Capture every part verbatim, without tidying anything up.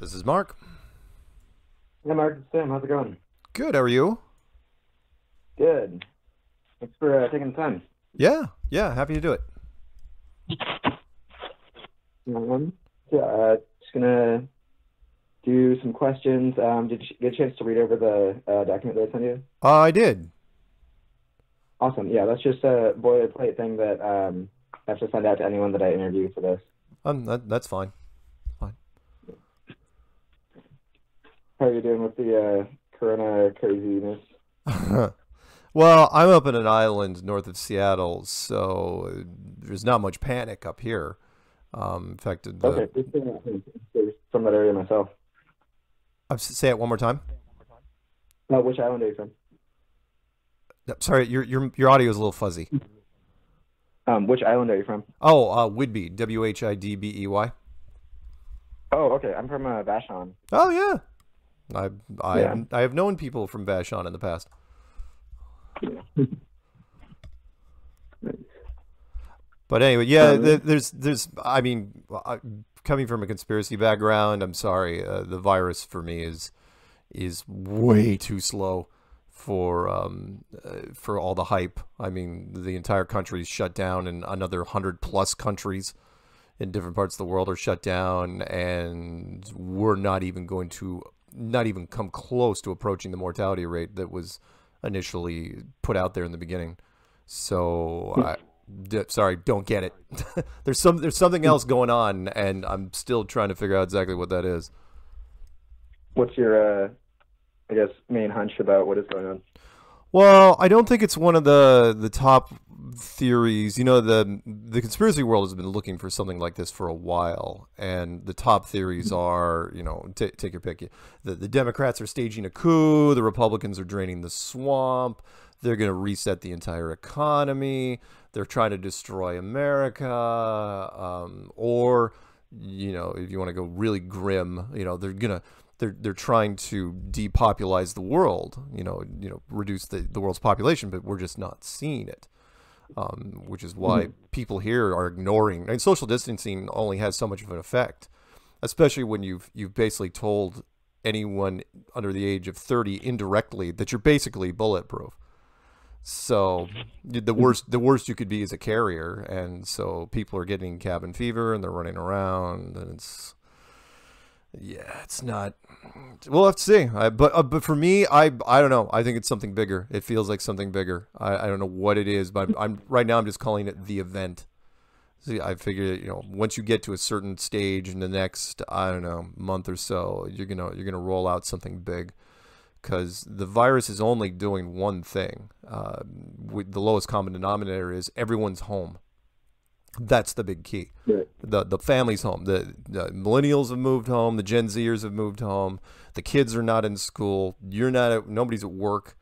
This is Mark. Hey, Mark. It's Tim. How's it going? Good. How are you? Good. Thanks for uh, taking the time. Yeah. Yeah. Happy to do it. Um, yeah. Uh, just gonna do some questions. Um, did you get a chance to read over the uh, document that I sent you? Uh, I did. Awesome. Yeah, that's just a boilerplate thing that um, I have to send out to anyone that I interview for this. Um, that, that's fine. Fine. How are you doing with the uh, corona craziness? Well, I'm up in an island north of Seattle, so there's not much panic up here. Um, in fact, the, okay, there's from that area myself. I'll say it one more time. No, which island are you from? Sorry, your your your audio is a little fuzzy. Um, which island are you from? Oh, uh, Whidbey, W H I D B E Y. Oh, okay. I'm from uh, Vashon. Oh yeah, I I yeah. I have known people from Vashon in the past. Yeah. But anyway, yeah, um, there's there's I mean, coming from a conspiracy background, I'm sorry, uh, the virus for me is is way too slow. For um, uh, for all the hype. I mean, the entire country is shut down, and another hundred plus countries in different parts of the world are shut down, and we're not even going to, not even come close to approaching the mortality rate that was initially put out there in the beginning. So, I, d sorry, don't get it. there's some, there's something else going on, and I'm still trying to figure out exactly what that is. What's your? Uh... I guess, main hunch about what is going on? Well, I don't think it's one of the the top theories. You know, the the conspiracy world has been looking for something like this for a while, and the top theories are, you know, t take your pick. The, the Democrats are staging a coup. The Republicans are draining the swamp. They're going to reset the entire economy. They're trying to destroy America, um, or, you know, if you want to go really grim, you know, they're going to... They're, they're trying to depopulize the world, you know, you know, reduce the, the world's population, but we're just not seeing it, um, which is why mm-hmm. people here are ignoring. I mean, social distancing only has so much of an effect, especially when you've, you've basically told anyone under the age of thirty indirectly that you're basically bulletproof. So the worst, the worst you could be is a carrier. And so people are getting cabin fever and they're running around, and it's... Yeah, it's not. We'll have to see. I, but uh, but for me, I I don't know. I think it's something bigger. It feels like something bigger. I, I don't know what it is, but I'm, I'm right now. I'm just calling it the event. See, I figure, you know, once you get to a certain stage in the next, I don't know, month or so, you're gonna you're gonna roll out something big, because the virus is only doing one thing. Uh, with the lowest common denominator is everyone's home. That's the big key. Yeah. The the family's home. The, the millennials have moved home. The Gen Zers have moved home. The kids are not in school. You're not. At, nobody's at work.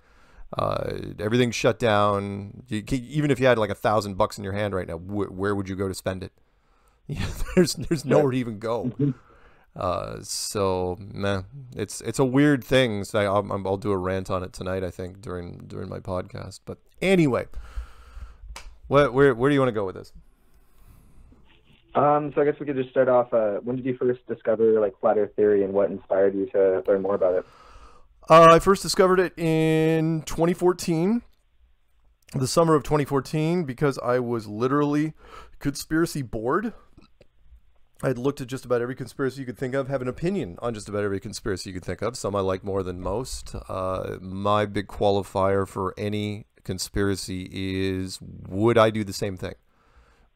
Uh, everything's shut down. You, even if you had like a thousand bucks in your hand right now, wh where would you go to spend it? Yeah, there's there's nowhere to even go. Uh, so man, nah, it's it's a weird thing. So I, I'll, I'll do a rant on it tonight, I think, during during my podcast. But anyway, what where where do you want to go with this? Um, so I guess we could just start off, uh, when did you first discover, like, Flat Earth Theory, and what inspired you to learn more about it? Uh, I first discovered it in twenty fourteen, the summer of twenty fourteen, because I was literally conspiracy bored. I'd looked at just about every conspiracy you could think of, have an opinion on just about every conspiracy you could think of. Some I like more than most. Uh, my big qualifier for any conspiracy is, would I do the same thing?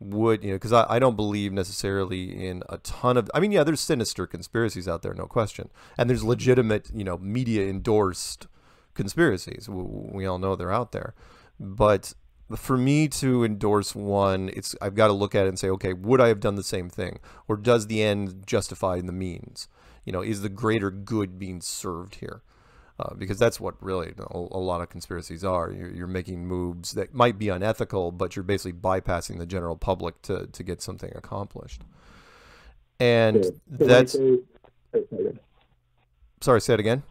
Would, you know, because I, I don't believe necessarily in a ton of, I mean, yeah, there's sinister conspiracies out there, no question. And there's legitimate, you know, media endorsed conspiracies. We, we all know they're out there. But for me to endorse one, it's, I've got to look at it and say, okay, would I have done the same thing? Or does the end justify the means? You know, is the greater good being served here? Uh, because that's what really a, a lot of conspiracies are. You're, you're making moves that might be unethical, but you're basically bypassing the general public to, to get something accomplished. And so that's... Say, sorry, say it again?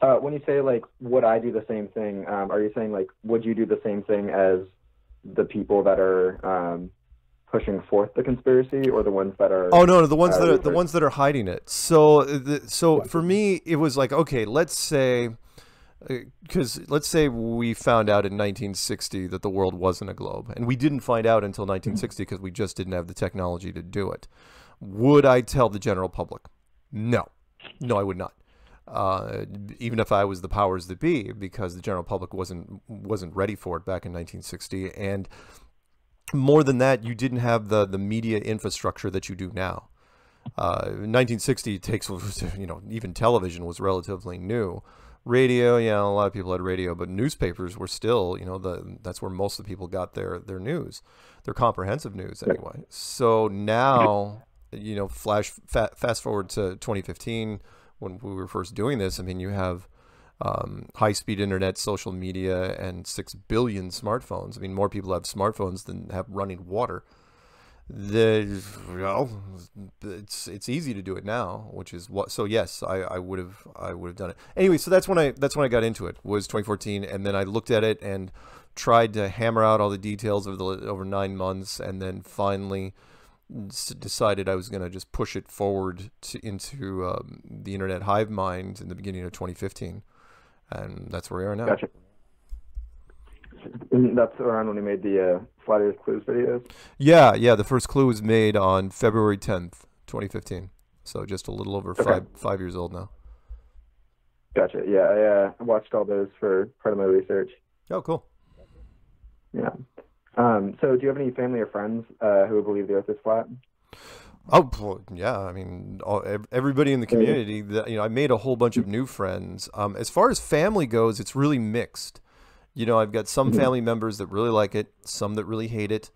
Uh, when you say, like, would I do the same thing, um, are you saying, like, would you do the same thing as the people that are um, pushing forth the conspiracy, or the ones that are oh no, no the ones uh, that are, the ones that are hiding it. So the, so yeah. for me it was like, okay, let's say because let's say we found out in nineteen sixty that the world wasn't a globe, and we didn't find out until nineteen sixty because mm-hmm. we just didn't have the technology to do it. Would I tell the general public? No, no, I would not. Uh, even if I was the powers that be, because the general public wasn't wasn't ready for it back in nineteen sixty, and more than that, you didn't have the the media infrastructure that you do now. Uh, nineteen sixty takes, you know, even television was relatively new. Radio, yeah, a lot of people had radio, but newspapers were still, you know, the that's where most of the people got their their news, their comprehensive news anyway. So now, you know, flash fa fast forward to twenty fifteen. When we were first doing this, I mean, you have um, high-speed internet, social media, and six billion smartphones. I mean, more people have smartphones than have running water. The, well, it's it's easy to do it now, which is what. So yes, I, I would have I would have done it anyway. So that's when I that's when I got into it, was twenty fourteen, and then I looked at it and tried to hammer out all the details over the over nine months, and then finally decided I was going to just push it forward to, into um, the internet hive mind in the beginning of twenty fifteen, and that's where we are now. Gotcha. And that's around when we made the uh, Flat Earth Clues videos? Yeah, yeah. The first clue was made on February tenth, twenty fifteen, so just a little over okay. five five years old now. Gotcha. Yeah, I uh, watched all those for part of my research. Oh, cool. Yeah. Um, so do you have any family or friends uh, who believe the Earth is flat? Oh, yeah. I mean, all, everybody in the community, the, you know, I made a whole bunch of new friends. Um, as far as family goes, it's really mixed. You know, I've got some family members that really like it, some that really hate it,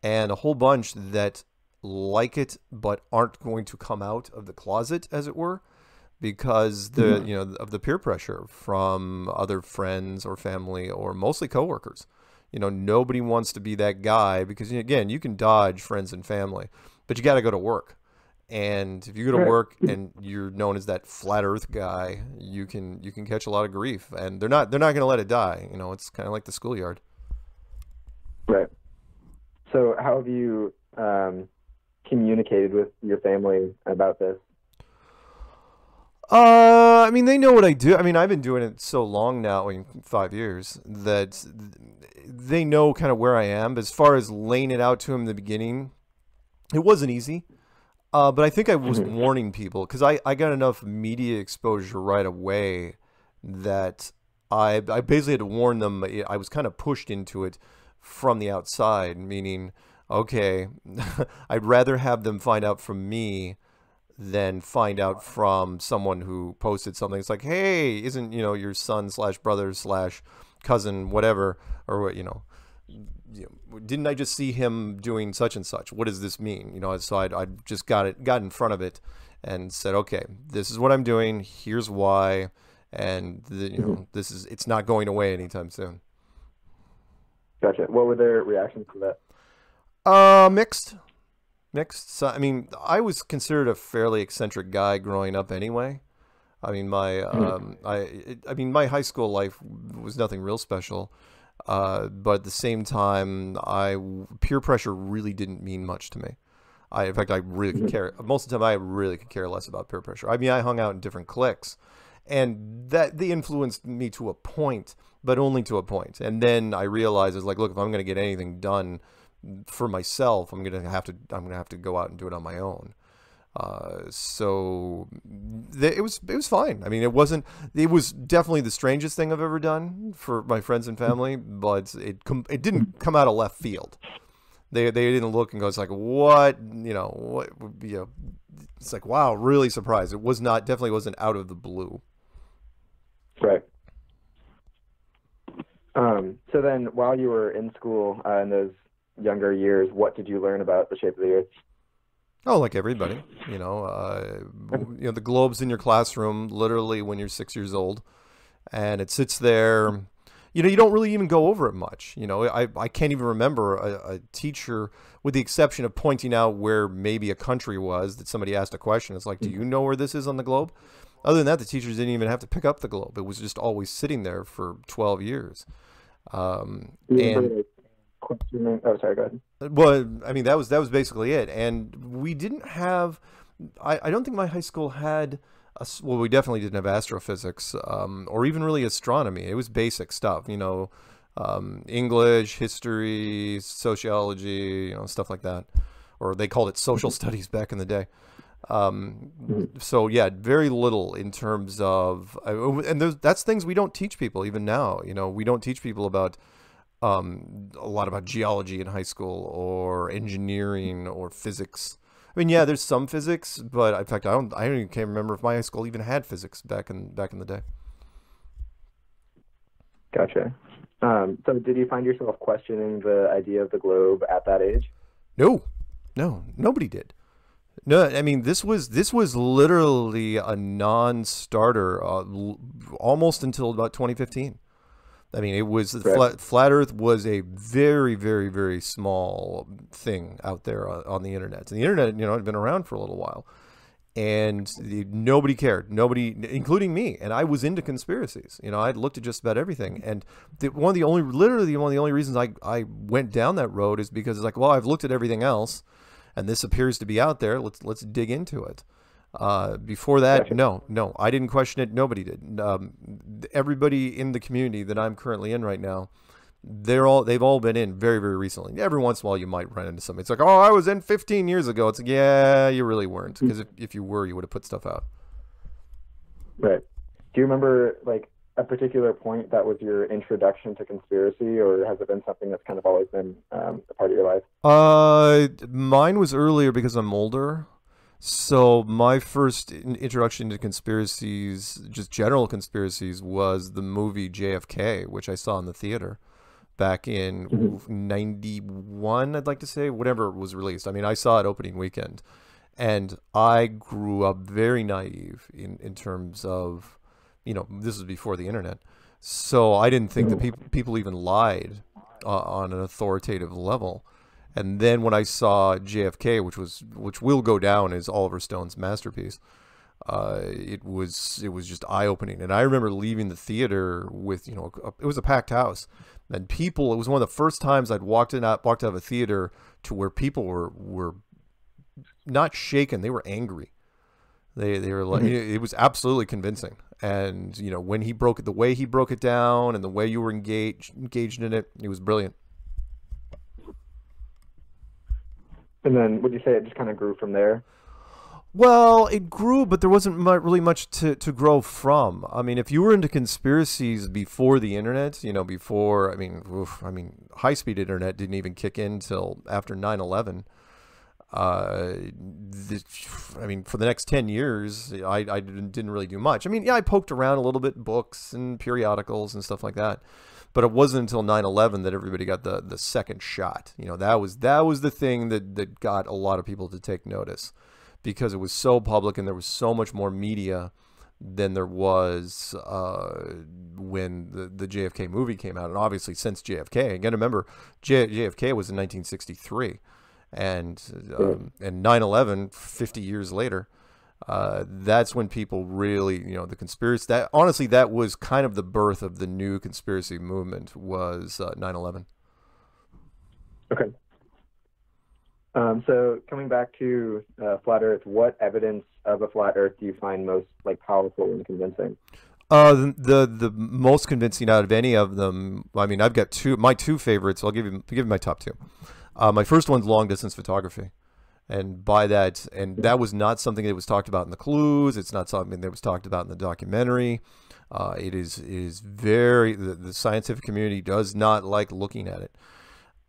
and a whole bunch that like it but aren't going to come out of the closet, as it were, because the, you know, of the peer pressure from other friends or family or mostly coworkers. You know, nobody wants to be that guy because, again, you can dodge friends and family, but you got to go to work. And if you go to work and you're known as that flat earth guy, you can you can catch a lot of grief, and they're not they're not going to let it die. You know, it's kind of like the schoolyard. Right. So how have you um, communicated with your family about this? Uh, I mean, they know what I do. I mean, I've been doing it so long now, in five years, that they know kind of where I am. But as far as laying it out to them in the beginning, it wasn't easy. Uh, but I think I was warning people, because I, I got enough media exposure right away that I, I basically had to warn them. I was kind of pushed into it from the outside, meaning, okay, I'd rather have them find out from me then find out from someone who posted something. It's like, hey, isn't, you know, your son slash brother slash cousin, whatever, or what, you know, didn't I just see him doing such and such? What does this mean? You know, so I'd, I'd just got it, got in front of it and said, okay, this is what I'm doing. Here's why. And the, you know, this is, it's not going away anytime soon. Gotcha. What were their reactions to that? Uh, mixed. Next, I mean, I was considered a fairly eccentric guy growing up anyway. I mean, my, um, I, it, I mean, my high school life was nothing real special. Uh, but at the same time, I, peer pressure really didn't mean much to me. I, in fact, I really could care. Most of the time I really could care less about peer pressure. I mean, I hung out in different cliques, and that they influenced me to a point, but only to a point. And then I realized, it's like, look, if I'm going to get anything done for myself, I'm gonna have to I'm gonna have to go out and do it on my own. Uh, so it was it was fine. I mean, it wasn't it was definitely the strangest thing I've ever done for my friends and family, but it it didn't come out of left field. They they didn't look and go, it's like, what, you know, what would be a, it's like, wow, really surprised. It was not definitely wasn't out of the blue. Right. Um, so then, while you were in school uh, in those younger years, what did you learn about the shape of the Earth? Oh, like everybody, you know, uh, you know, the globe's in your classroom literally when you're six years old, and it sits there. You know, you don't really even go over it much. You know, I, I can't even remember a, a teacher, with the exception of pointing out where maybe a country was that somebody asked a question. It's like, do you know where this is on the globe? Other than that, the teachers didn't even have to pick up the globe. It was just always sitting there for twelve years. Um, and consuming. Oh, sorry, go ahead. Well, I mean, that was that was basically it, and we didn't have. I, I don't think my high school had. A, well, we definitely didn't have astrophysics, um, or even really astronomy. It was basic stuff, you know, um, English, history, sociology, you know, stuff like that. Or they called it social studies back in the day. Um, so yeah, very little in terms of, and those, that's things we don't teach people even now. You know, we don't teach people about, um, a lot about geology in high school or engineering or physics. I mean, yeah, there's some physics, but in fact, I don't, I don't even can't remember if my high school even had physics back in, back in the day. Gotcha. Um, so did you find yourself questioning the idea of the globe at that age? No, no, nobody did. No, I mean, this was this was literally a non-starter uh, almost until about twenty fifteen. I mean, it was flat, flat Earth was a very, very, very small thing out there on, on the internet. And the internet, you know, had been around for a little while, and the, nobody cared, nobody, including me. And I was into conspiracies. You know, I'd looked at just about everything. And the, one of the only, literally one of the only reasons I I went down that road is because it's like, well, I've looked at everything else. And this appears to be out there. Let's let's dig into it. Uh, before that, no, no, I didn't question it. Nobody did. Um, everybody in the community that I'm currently in right now, they're all they've all been in very very recently. Every once in a while, you might run into somebody. It's like, oh, I was in fifteen years ago. It's like, yeah, you really weren't, because if if you were, you would have put stuff out. Right. Do you remember like a particular point that was your introduction to conspiracy, or has it been something that's kind of always been um, a part of your life? Uh, mine was earlier because I'm older. So my first introduction to conspiracies, just general conspiracies, was the movie J F K, which I saw in the theater back in mm-hmm. ninety-one, I'd like to say, whatever was released. I mean, I saw it opening weekend, and I grew up very naive in, in terms of, you know, this was before the internet, so I didn't think that people people even lied uh, on an authoritative level. And then when I saw J F K, which was which will go down as Oliver Stone's masterpiece, uh, it was it was just eye opening. And I remember leaving the theater with you know a, it was a packed house, and people. It was one of the first times I'd walked in out walked out of a theater to where people were were not shaken, they were angry. They they were like mm-hmm. it was absolutely convincing. And, you know, when he broke it, the way he broke it down and the way you were engaged, engaged in it, it was brilliant. And then would you say it just kind of grew from there? Well, it grew, but there wasn't much, really much to, to grow from. I mean, if you were into conspiracies before the internet, you know, before, I mean, oof, I mean, high speed internet didn't even kick in till after nine eleven. Uh, the, I mean, for the next ten years, I, I didn't, didn't really do much. I mean, yeah, I poked around a little bit, books and periodicals and stuff like that. But it wasn't until nine eleven that everybody got the, the second shot. You know, that was, that was the thing that, that got a lot of people to take notice, because it was so public and there was so much more media than there was uh, when the, the J F K movie came out. And obviously since J F K, again, remember, J, JFK was in nineteen sixty-three. And um, and nine eleven, fifty years later, uh, that's when people really, you know, the conspiracy, that honestly, that was kind of the birth of the new conspiracy movement, was uh, nine eleven. Okay. Um, so coming back to uh, Flat Earth, what evidence of a Flat Earth do you find most like powerful and convincing? Uh, the, the the most convincing out of any of them, I mean, I've got two, my two favorites. I'll give you, give you my top two. Uh, my first one's long distance photography, and by that, and that was not something that was talked about in the clues. It's not something that was talked about in the documentary. Uh, it is it is very the, the scientific community does not like looking at it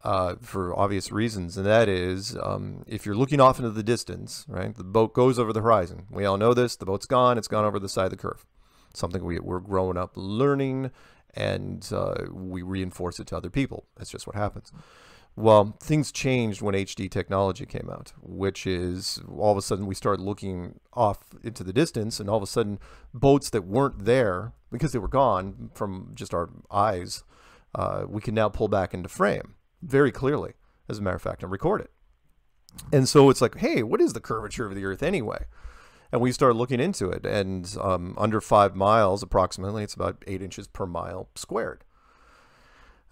uh, for obvious reasons, and that is um, if you're looking off into the distance, right? The boat goes over the horizon. We all know this. The boat's gone. It's gone over the side of the curve. It's something we we're growing up learning, and uh, we reinforce it to other people. That's just what happens. Well, things changed when H D technology came out, which is all of a sudden we started looking off into the distance, and all of a sudden boats that weren't there because they were gone from just our eyes, uh, we can now pull back into frame very clearly, as a matter of fact, and record it. And so it's like, hey, what is the curvature of the Earth anyway? And we started looking into it, and um, under five miles approximately, it's about eight inches per mile squared.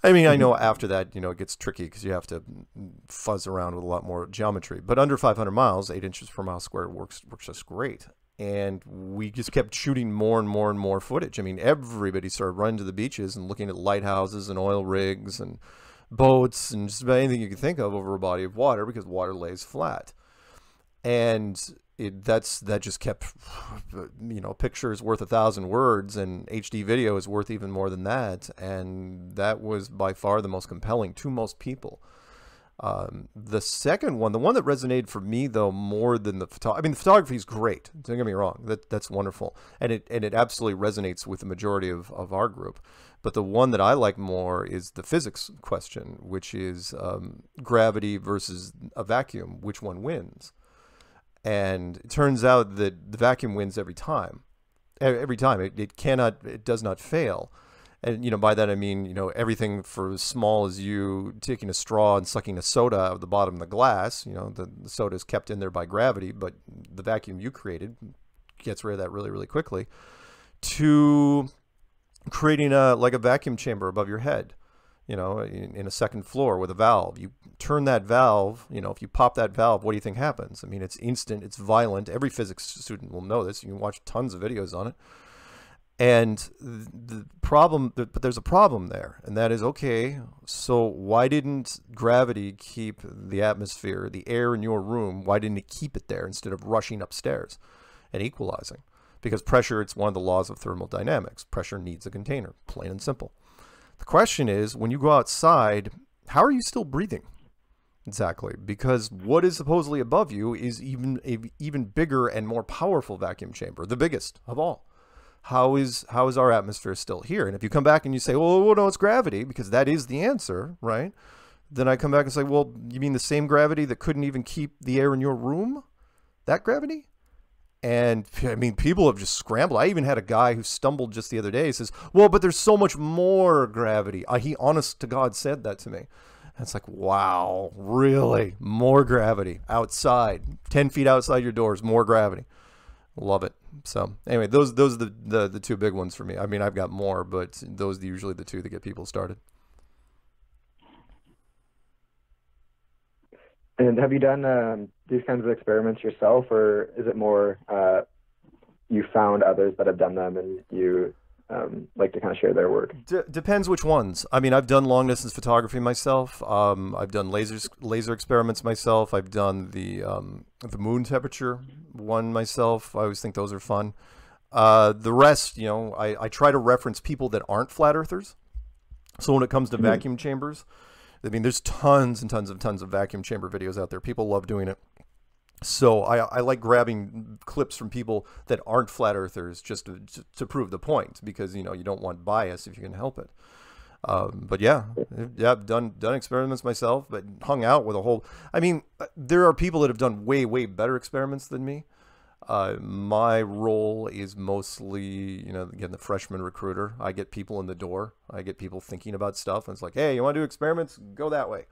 I mean, I know after that, you know, it gets tricky because you have to fuzz around with a lot more geometry. But under five hundred miles, eight inches per mile squared works works just great. And we just kept shooting more and more and more footage. I mean, everybody started running to the beaches and looking at lighthouses and oil rigs and boats and just about anything you could think of over a body of water, because water lays flat. And it, that's that just kept, you know, pictures worth a thousand words, and H D video is worth even more than that. And that was by far the most compelling to most people. Um, the second one, the one that resonated for me though more than the photography, I mean, the photography is great, don't get me wrong, that that's wonderful, and it and it absolutely resonates with the majority of, of our group. But the one that I like more is the physics question, which is um, gravity versus a vacuum, which one wins? And it turns out that the vacuum wins every time. Every time it, it cannot, it does not fail. And, you know, by that I mean, you know, everything for as small as you taking a straw and sucking a soda out of the bottom of the glass, you know, the, the soda is kept in there by gravity, but the vacuum you created gets rid of that really, really quickly, to creating a, like a vacuum chamber above your head, you know, in, in a second floor with a valve. You turn that valve, you know, if you pop that valve, what do you think happens? I mean, it's instant, it's violent. Every physics student will know this. You can watch tons of videos on it. And the problem, but there's a problem there, and that is, okay, so why didn't gravity keep the atmosphere, the air in your room, why didn't it keep it there instead of rushing upstairs and equalizing? Because pressure, it's one of the laws of thermodynamics. Pressure needs a container, plain and simple. The question is, when you go outside, how are you still breathing? Exactly, because what is supposedly above you is even a even bigger and more powerful vacuum chamber, the biggest of all. How is, how is our atmosphere still here? And if you come back and you say, well, no, it's gravity, because that is the answer, right? Then I come back and say, well, you mean the same gravity that couldn't even keep the air in your room? That gravity? And I mean, people have just scrambled. I even had a guy who stumbled just the other day. He says, well, but there's so much more gravity. Uh, he honest to God said that to me. And it's like, wow, really? More gravity outside, ten feet outside your doors, more gravity. Love it. So anyway, those those are the, the the two big ones for me. I mean, I've got more, but those are usually the two that get people started. And have you done um, these kinds of experiments yourself, or is it more uh, you found others that have done them and you um, like to kind of share their work? D depends which ones. I mean, I've done long distance photography myself. Um, I've done lasers, laser experiments myself. I've done the um, the moon temperature one myself. I always think those are fun. Uh, the rest, you know, I, I try to reference people that aren't flat earthers. So when it comes to mm-hmm. vacuum chambers, I mean, there's tons and tons and tons of vacuum chamber videos out there. People love doing it. So I, I like grabbing clips from people that aren't flat earthers just to, to, to prove the point, because, you know, you don't want bias if you can help it. Um, but yeah, yeah, I've done, done experiments myself, but hung out with a whole, I mean, there are people that have done way, way better experiments than me. Uh, my role is mostly, you know, again, the freshman recruiter. I get people in the door. I get people thinking about stuff. And it's like, hey, you want to do experiments? Go that way.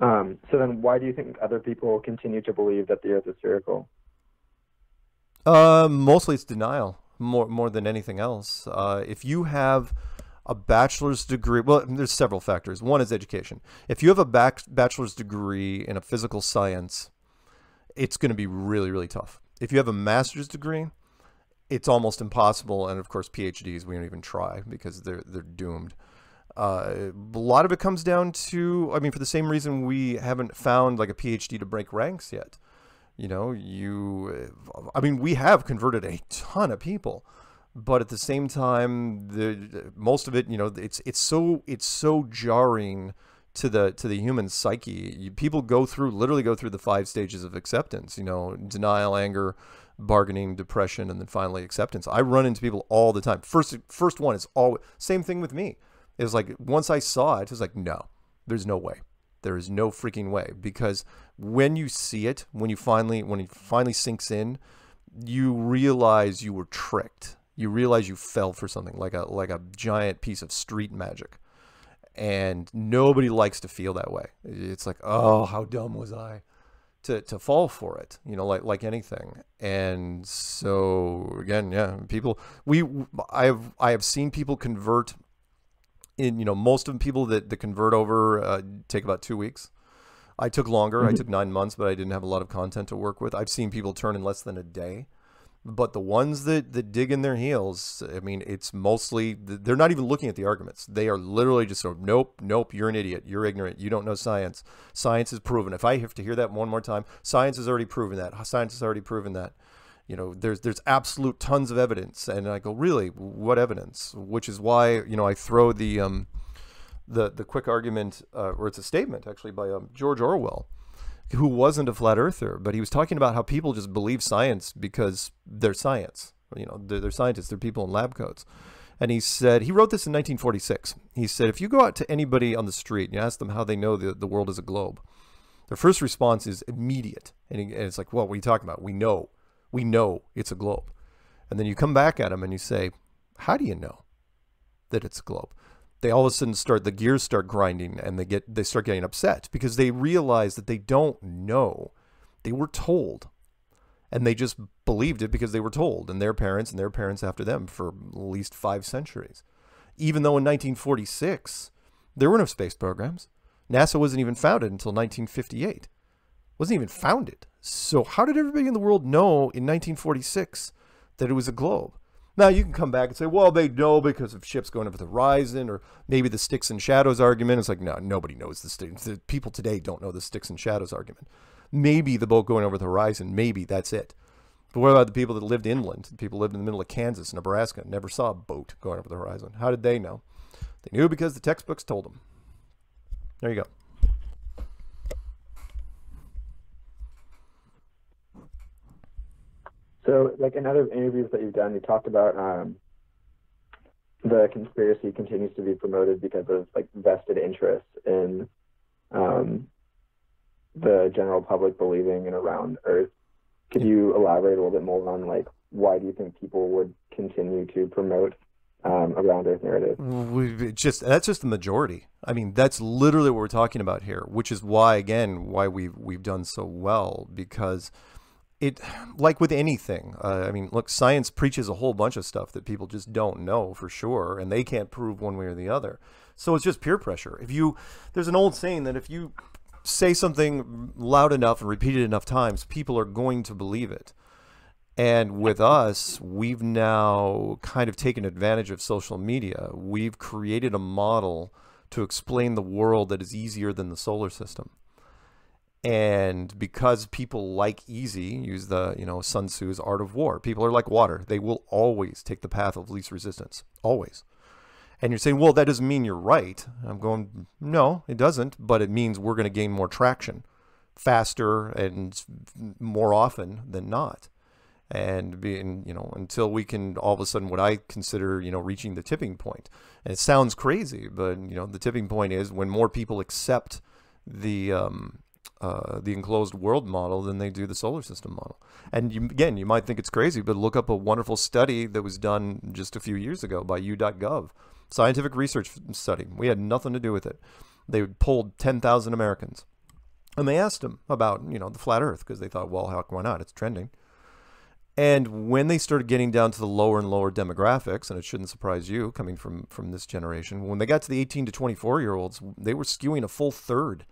Um, so then why do you think other people continue to believe that the earth is spherical? Uh, mostly it's denial, more, more than anything else. Uh, if you have a bachelor's degree, well, there's several factors. One is education. If you have a back, bachelor's degree in a physical science, it's going to be really, really tough. If you have a master's degree, it's almost impossible. And of course, PhDs, we don't even try because they're, they're doomed. Uh, a lot of it comes down to, I mean, for the same reason we haven't found like a PhD to break ranks yet. You know, you, I mean, we have converted a ton of people, but at the same time, the most of it, you know, it's, it's so, it's so jarring to the, to the human psyche. You, people go through, literally go through the five stages of acceptance, you know, denial, anger, bargaining, depression, and then finally acceptance. I run into people all the time. First, first one is always, same thing with me. It was like, once I saw it, it was like, no, there's no way. There is no freaking way. Because when you see it, when you finally, when it finally sinks in, you realize you were tricked. You realize you fell for something like a, like a giant piece of street magic. And nobody likes to feel that way. It's like, oh, how dumb was I? to to fall for it, you know, like like anything. And so again, yeah, people we I have I have seen people convert in, you know, most of the people that, that convert over uh, take about two weeks. I took longer. Mm-hmm. I took nine months, but I didn't have a lot of content to work with. I've seen people turn in less than a day. But the ones that, that dig in their heels, I mean, it's mostly, they're not even looking at the arguments. They are literally just sort of, nope, nope, you're an idiot. You're ignorant. You don't know science. Science is proven. If I have to hear that one more time, science has already proven that. Science has already proven that. You know, there's there's absolute tons of evidence. And I go, really? What evidence? Which is why, you know, I throw the, um, the, the quick argument, uh, or it's a statement actually by um, George Orwell, who wasn't a flat earther, but he was talking about how people just believe science because they're science, you know, they're, they're scientists, they're people in lab coats. And he said, he wrote this in nineteen forty-six. He said, if you go out to anybody on the street and you ask them how they know the, the world is a globe, their first response is immediate. And, he, and it's like, well, what are you talking about? We know, we know it's a globe. And then you come back at them and you say, how do you know that it's a globe? They all of a sudden start, the gears start grinding and they get, they start getting upset because they realize that they don't know. They were told and they just believed it because they were told, and their parents and their parents after them for at least five centuries. Even though in nineteen forty-six, there were no space programs. NASA wasn't even founded until nineteen fifty-eight. Wasn't even founded. So how did everybody in the world know in nineteen forty-six that it was a globe? Now, you can come back and say, well, they know because of ships going over the horizon, or maybe the sticks and shadows argument. It's like, no, nobody knows the sticks. The people today don't know the sticks and shadows argument. Maybe the boat going over the horizon, maybe that's it. But what about the people that lived inland? People lived in the middle of Kansas, Nebraska, never saw a boat going over the horizon. How did they know? They knew because the textbooks told them. There you go. So, like in other interviews that you've done, you talked about um, the conspiracy continues to be promoted because of like vested interests in um, the general public believing in a round Earth. Could you elaborate a little bit more on like why do you think people would continue to promote um, a round Earth narrative? We just that's just the majority. I mean, that's literally what we're talking about here, which is why again why we've we've done so well, because. It, like with anything, uh, I mean, look, science preaches a whole bunch of stuff that people just don't know for sure, and they can't prove one way or the other. So it's just peer pressure. If you, there's an old saying that if you say something loud enough and repeat it enough times, people are going to believe it. And with us, we've now kind of taken advantage of social media. We've created a model to explain the world that is easier than the solar system. And because people like easy, use the, you know, Sun Tzu's Art of War. People are like water. They will always take the path of least resistance, always. And you're saying, well, that doesn't mean you're right. I'm going, no, it doesn't. But it means we're going to gain more traction faster and more often than not. And being, you know, until we can all of a sudden what I consider, you know, reaching the tipping point. And it sounds crazy, but, you know, the tipping point is when more people accept the, um, Uh, the enclosed world model than they do the solar system model. And you, again, you might think it's crazy, but look up a wonderful study that was done just a few years ago by U dot gov, scientific research study. We had nothing to do with it. They polled ten thousand Americans, and they asked them about, you know, the flat Earth, because they thought, well, how, why not? It's trending. And when they started getting down to the lower and lower demographics, and it shouldn't surprise you coming from from this generation, when they got to the eighteen to twenty-four year olds, they were skewing a full third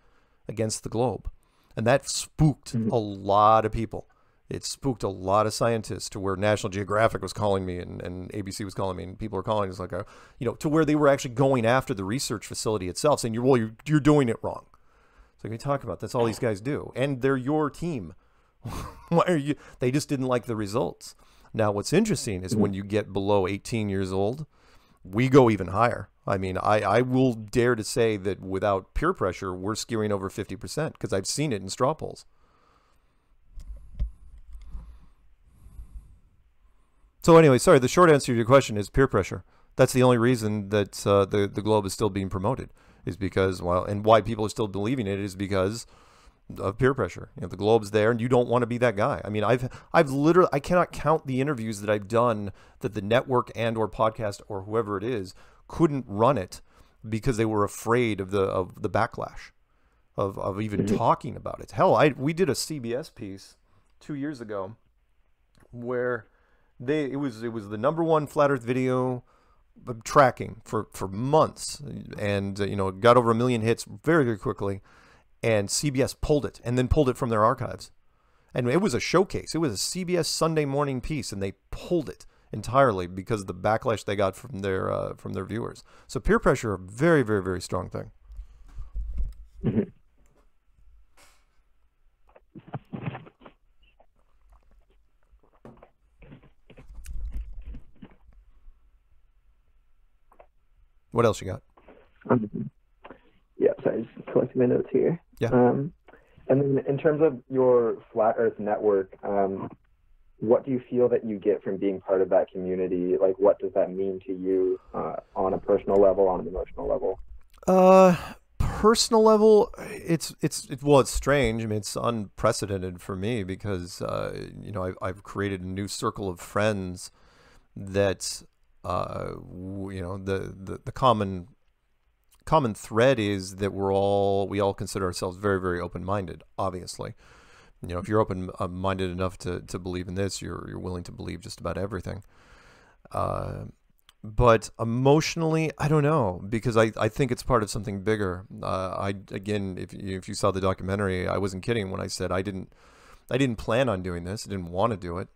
against the globe. And that spooked a lot of people. It spooked a lot of scientists to where National Geographic was calling me and, and A B C was calling me and people were calling us like, a, you know, to where they were actually going after the research facility itself saying, you're, well, you're, you're doing it wrong. So you talk about that's all these guys do. And they're your team. Why are you? They just didn't like the results. Now, what's interesting is when you get below eighteen years old, we go even higher. I mean, I, I will dare to say that without peer pressure, we're skewing over fifty percent because I've seen it in straw polls. So anyway, sorry, the short answer to your question is peer pressure. That's the only reason that uh, the, the globe is still being promoted is because, well, and why people are still believing it is because of peer pressure. You know, the globe's there and you don't want to be that guy. I mean, I've, I've literally, I cannot count the interviews that I've done that the network and or podcast or whoever it is couldn't run it because they were afraid of the of the backlash. of, of even talking about it. Hell, I we did a C B S piece two years ago where they it was it was the number one flat Earth video tracking for for months, and uh, you know, got over a million hits very very quickly, and C B S pulled it and then pulled it from their archives. And it was a showcase. It was a C B S Sunday morning piece, and they pulled it entirely because of the backlash they got from their uh, from their viewers. So peer pressure, a very very very strong thing. Mm-hmm. What else you got? Um, yeah, sorry, just collecting my notes here. Yeah. Um, And then in terms of your Flat Earth Network, um, what do you feel that you get from being part of that community? Like, what does that mean to you uh, on a personal level, on an emotional level? Uh, personal level, it's, it's, it, well, it's strange. I mean, it's unprecedented for me because, uh, you know, I've, I've created a new circle of friends that, uh, you know, the, the, the common... common thread is that we're all we all consider ourselves very very open-minded. Obviously, you know, if you're open-minded enough to, to believe in this, you're you're willing to believe just about everything. Uh, but emotionally, I don't know, because I, I think it's part of something bigger. Uh, I again, if you, if you saw the documentary, I wasn't kidding when I said I didn't I didn't plan on doing this. I didn't want to do it.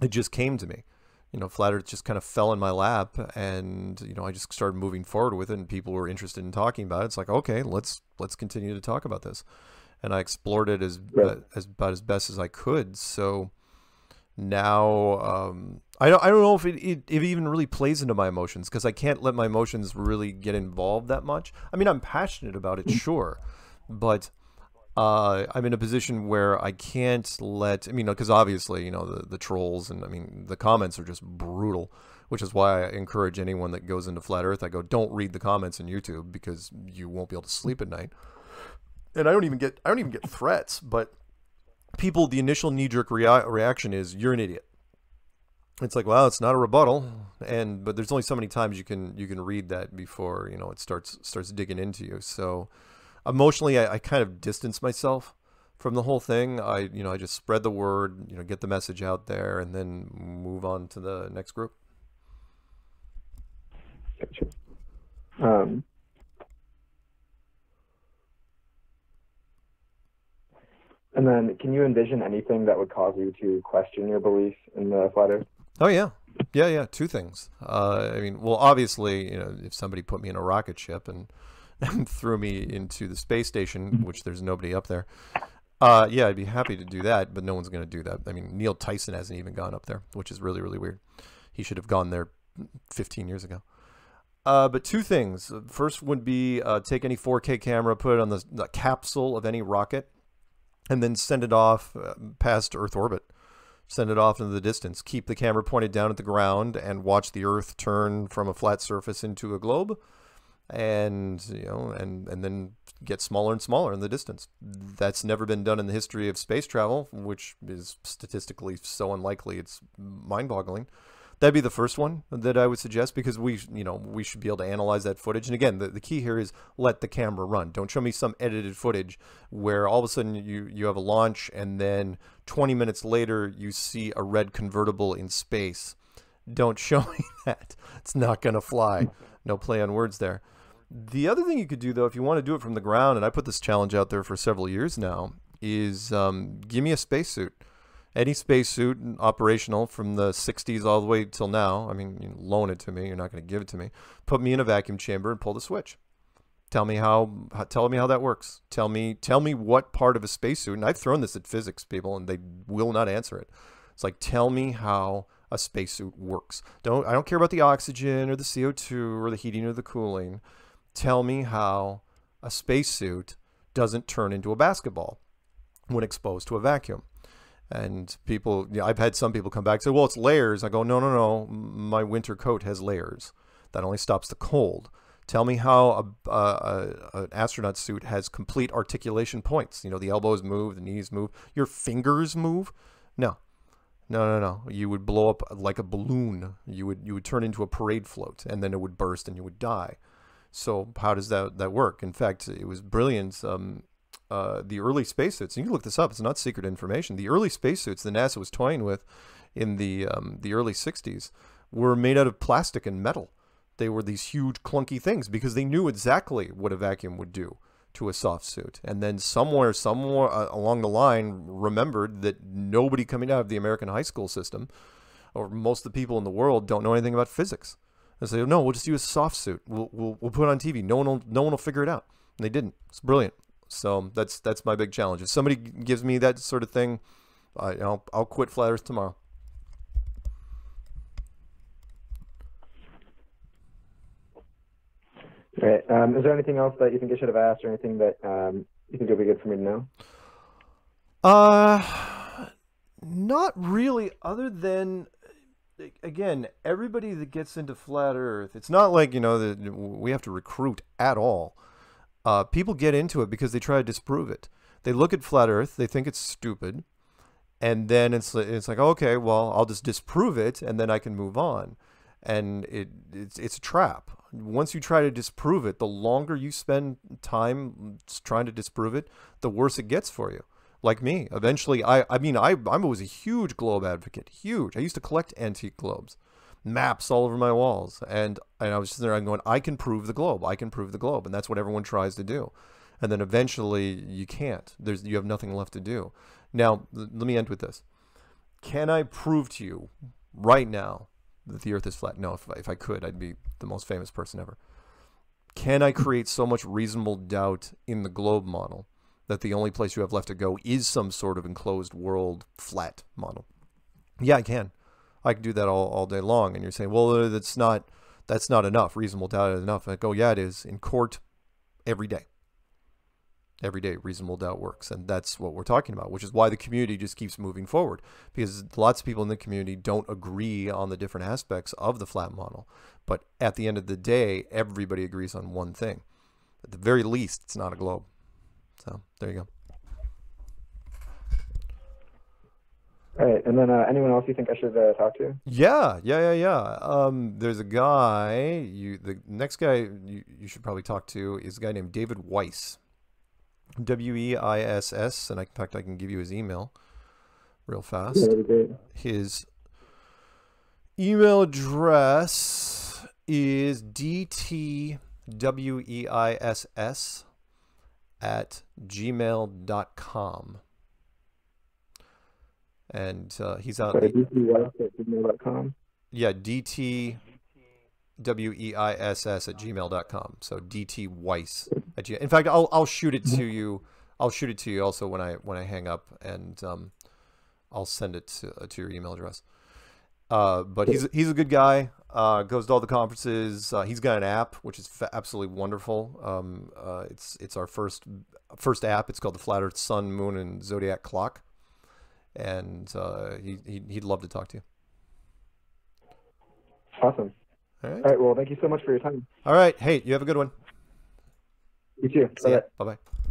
It just came to me. You know, Flat Earth just kind of fell in my lap, and, you know, I just started moving forward with it, and people were interested in talking about it. It's like, okay, let's, let's continue to talk about this. And I explored it as, yeah. uh, as about as best as I could. So now, um, I don't, I don't know if it, it, it even really plays into my emotions, because I can't let my emotions really get involved that much. I mean, I'm passionate about it, sure, but Uh, I'm in a position where I can't let, I mean, because obviously, you know, the, the trolls and, I mean, the comments are just brutal, which is why I encourage anyone that goes into Flat Earth, I go, don't read the comments on YouTube because you won't be able to sleep at night. And I don't even get, I don't even get threats, but people, the initial knee-jerk rea reaction is, you're an idiot. It's like, well, it's not a rebuttal. And, but there's only so many times you can, you can read that before, you know, it starts, starts digging into you. So emotionally, I, I kind of distance myself from the whole thing. I, you know, I just spread the word, you know, get the message out there, and then move on to the next group. Gotcha. Um, and then, can you envision anything that would cause you to question your belief in the Flat Earth? Oh yeah, yeah, yeah. Two things. Uh, I mean, well, obviously, you know, if somebody put me in a rocket ship and threw me into the space station, which there's nobody up there. Uh, yeah, I'd be happy to do that, but no one's going to do that. I mean, Neil Tyson hasn't even gone up there, which is really, really weird. He should have gone there fifteen years ago. Uh, but two things. First would be uh, take any four K camera, put it on the, the capsule of any rocket, and then send it off uh, past Earth orbit. Send it off into the distance. Keep the camera pointed down at the ground and watch the Earth turn from a flat surface into a globe. And, you know, and, and then get smaller and smaller in the distance. That's never been done in the history of space travel, which is statistically so unlikely, it's mind-boggling. That'd be the first one that I would suggest, because we, you know, we should be able to analyze that footage. And again, the, the key here is let the camera run. Don't show me some edited footage where all of a sudden you, you have a launch and then twenty minutes later you see a red convertible in space. Don't show me that. It's not going to fly. No play on words there. The other thing you could do, though, if you want to do it from the ground, and I put this challenge out there for several years now, is um, give me a spacesuit. Any spacesuit operational from the sixties all the way till now. I mean, you know, loan it to me. You're not going to give it to me. Put me in a vacuum chamber and pull the switch. Tell me how. how tell me how that works. Tell me. Tell me what part of a spacesuit. And I've thrown this at physics people, and they will not answer it. It's like, tell me how a spacesuit works. Don't. I don't care about the oxygen or the C O two or the heating or the cooling. Tell me how a spacesuit doesn't turn into a basketball when exposed to a vacuum. And people, you know, I've had some people come back and say, well, it's layers. I go, no, no, no, my winter coat has layers. That only stops the cold. Tell me how a, a, a, an astronaut suit has complete articulation points. You know, the elbows move, the knees move, your fingers move. No, no, no, no. You would blow up like a balloon. You would, you would turn into a parade float, and then it would burst and you would die. So how does that, that work? In fact, it was brilliant. Um, uh, the early spacesuits, and you can look this up, it's not secret information, the early spacesuits that NASA was toying with in the, um, the early sixties were made out of plastic and metal. They were these huge clunky things because they knew exactly what a vacuum would do to a soft suit. And then somewhere, somewhere along the line, remembered that nobody coming out of the American high school system, or most of the people in the world, don't know anything about physics. And say, no, we'll just use a soft suit. We'll, we'll, we'll put it on T V. No one will, no one will figure it out. And they didn't. It's brilliant. So that's, that's my big challenge. If somebody gives me that sort of thing, I, I'll, I'll quit Flat Earth tomorrow. All right. Um, is there anything else that you think I should have asked, or anything that um, you think would be good for me to know? Uh, not really, other than, again, everybody that gets into Flat Earth, it's not like, you know, that we have to recruit at all. Uh, people get into it because they try to disprove it. They look at Flat Earth, they think it's stupid, and then it's, it's like, okay, well, I'll just disprove it, and then I can move on. And it, it's, it's a trap. Once you try to disprove it, the longer you spend time trying to disprove it, the worse it gets for you. Like me, eventually, I, I mean, I, I was a huge globe advocate, huge. I used to collect antique globes, maps all over my walls. And, and I was just there, I'm going, I can prove the globe. I can prove the globe. And that's what everyone tries to do. And then eventually you can't. There's, you have nothing left to do. Now, let me end with this. Can I prove to you right now that the earth is flat? No, if, if I could, I'd be the most famous person ever. Can I create so much reasonable doubt in the globe model that the only place you have left to go is some sort of enclosed world flat model? Yeah, I can. I can do that all, all day long. And you're saying, well, that's not, that's not enough. Reasonable doubt is enough. And I go, yeah, it is. In court, every day. Every day, reasonable doubt works. And that's what we're talking about, which is why the community just keeps moving forward, because lots of people in the community don't agree on the different aspects of the flat model. But at the end of the day, everybody agrees on one thing. At the very least, it's not a globe. So there you go. All right. And then uh, anyone else you think I should uh, talk to? Yeah, yeah, yeah, yeah. Um, there's a guy, you, the next guy you, you should probably talk to is a guy named David Weiss. W E I S S, and I, in fact, I can give you his email real fast. Yeah, his email address is d t w e i s s at gmail dot com. And uh, he's out. Sorry, d t w e i s s at gmail dot com? Yeah, d t w e i s s at gmail dot com. So d t weiss. In fact, I'll I'll shoot it to you. I'll shoot it to you also when I when I hang up, and um, I'll send it to, uh, to your email address. Uh, but he's he's a good guy. Uh, goes to all the conferences. Uh, he's got an app which is fa absolutely wonderful. Um, uh, it's it's our first first app. It's called the Flat Earth Sun, Moon, and Zodiac Clock, and uh, he, he he'd love to talk to you. Awesome. All right. All right. Well, thank you so much for your time. All right. Hey, you have a good one. You too. See ya. Bye-bye.